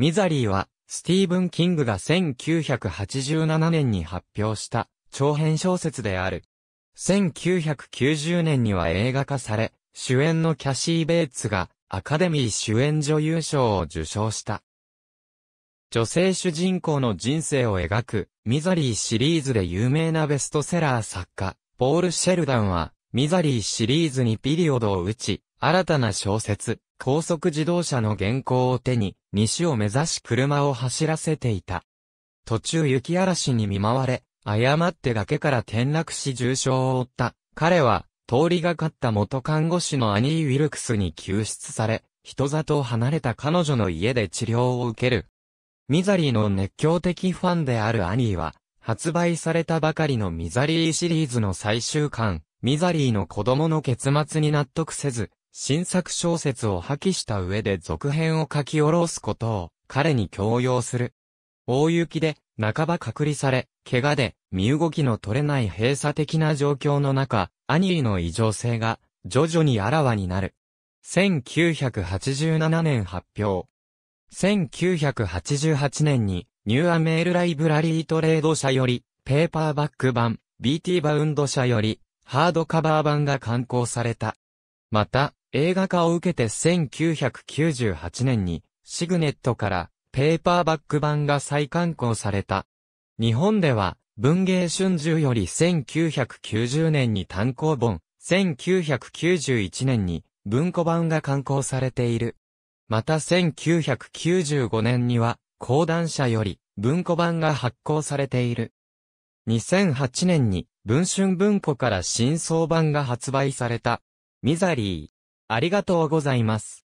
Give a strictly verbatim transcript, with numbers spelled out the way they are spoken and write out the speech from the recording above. ミザリーは、スティーブン・キングがせんきゅうひゃくはちじゅうななねんに発表した長編小説である。せんきゅうひゃくきゅうじゅうねんには映画化され、主演のキャシー・ベイツがアカデミー主演女優賞を受賞した。女性主人公の人生を描くミザリーシリーズで有名なベストセラー作家、ポール・シェルダンは、ミザリーシリーズにピリオドを打ち、新たな小説、高速自動車の原稿を手に、西を目指し車を走らせていた。途中雪嵐に見舞われ、誤って崖から転落し重傷を負った。彼は、通りがかった元看護師のアニー・ウィルクスに救出され、人里を離れた彼女の家で治療を受ける。ミザリーの熱狂的ファンであるアニーは、発売されたばかりのミザリーシリーズの最終巻、ミザリーの子供の結末に納得せず、新作小説を破棄した上で続編を書き下ろすことを彼に強要する。大雪で半ば隔離され、怪我で身動きの取れない閉鎖的な状況の中、アニーの異常性が徐々にあらわになる。せんきゅうひゃくはちじゅうななねん発表。せんきゅうひゃくはちじゅうはちねんにニューアメールライブラリートレード社よりペーパーバック版、ビーティー バウンド社よりハードカバー版が刊行された。また、映画化を受けてせんきゅうひゃくきゅうじゅうはちねんにシグネットからペーパーバック版が再刊行された。日本では文藝春秋よりせんきゅうひゃくきゅうじゅうねんに単行本、せんきゅうひゃくきゅうじゅういちねんに文庫版が刊行されている。またせんきゅうひゃくきゅうじゅうごねんには講談社より文庫版が発行されている。にせんはちねんに文春文庫から新装版が発売された。ミザリー。ありがとうございます。